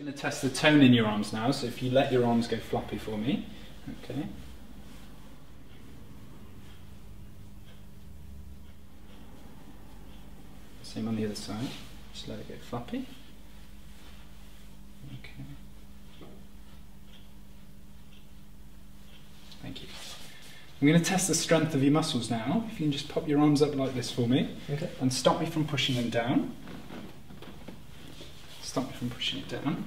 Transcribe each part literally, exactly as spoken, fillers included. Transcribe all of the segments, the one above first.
going to test the tone in your arms now, so if you let your arms go floppy for me, okay. Same on the other side, just let it go floppy. Okay. Thank you. I'm going to test the strength of your muscles now. If you can just pop your arms up like this for me, okay. And stop me from pushing them down. Stop me from pushing it down.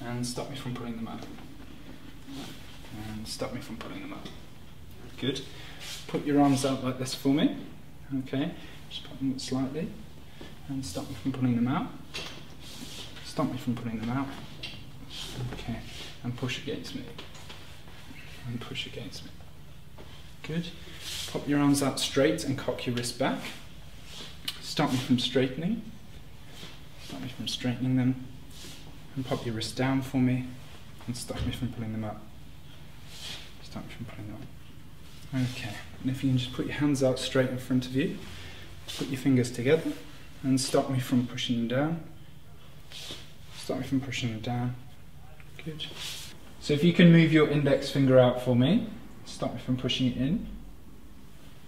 And stop me from pulling them up. And stop me from pulling them up. Good. Put your arms out like this for me. Okay. Just pop them up slightly. And stop me from pulling them out. Stop me from pulling them out. Okay. And push against me. And push against me. Good. Pop your arms out straight and cock your wrist back. Stop me from straightening. Stop me from straightening them. And pop your wrist down for me. And stop me from pulling them up. Stop me from pulling them up. Okay. And if you can just put your hands out straight in front of you. Put your fingers together. And stop me from pushing them down. Stop me from pushing them down. Good. So if you can move your index finger out for me, stop me from pushing it in,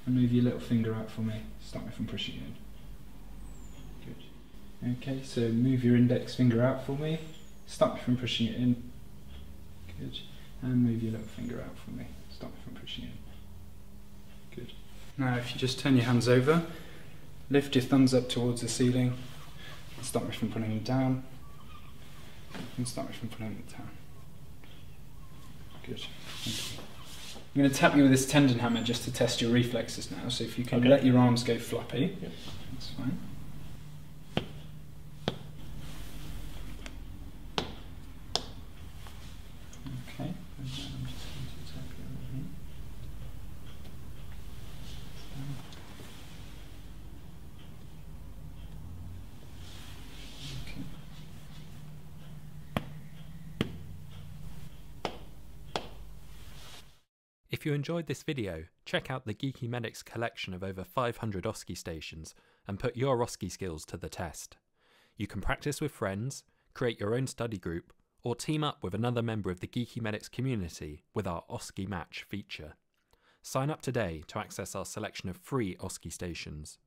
and move your little finger out for me, stop me from pushing it in. Good. Okay, so move your index finger out for me, stop me from pushing it in. Good. And move your little finger out for me, stop me from pushing it in. Good. Now if you just turn your hands over, lift your thumbs up towards the ceiling, and stop me from pulling them down, and stop me from pulling them down. Good. Thank you. I'm going to tap you with this tendon hammer just to test your reflexes now. So if you can okay. let your arms go floppy, yep. That's fine. Okay. I'm just going to tap you over here. Okay. If you enjoyed this video, check out the Geeky Medics collection of over five hundred O S C E stations and put your O S C E skills to the test. You can practice with friends, create your own study group, or team up with another member of the Geeky Medics community with our O S C E Match feature. Sign up today to access our selection of free O S C E stations.